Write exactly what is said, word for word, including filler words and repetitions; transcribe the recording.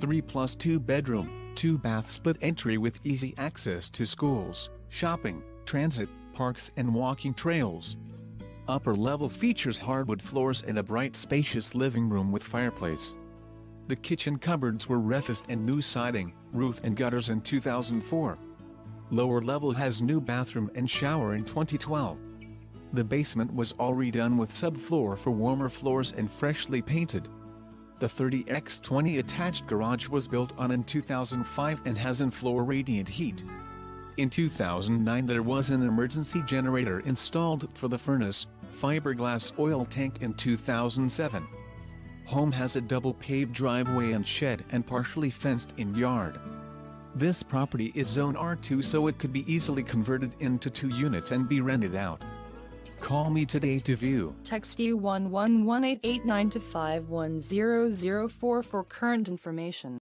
three plus two bedroom, two bath split entry with easy access to schools, shopping, transit, parks and walking trails. Upper level features hardwood floors and a bright spacious living room with fireplace. The kitchen cupboards were refurbished and new siding, roof and gutters in two thousand four. Lower level has new bathroom and shower in twenty twelve. The basement was all redone with subfloor for warmer floors and freshly painted. The thirty by twenty attached garage was built on in two thousand five and has in-floor radiant heat. In two thousand nine there was an emergency generator installed for the furnace, fiberglass oil tank in two thousand seven. Home has a double paved driveway and shed and partially fenced in yard. This property is zone R two, so it could be easily converted into two units and be rented out. Call me today to view. Text U one one one eight eight nine to five one zero zero four for current information.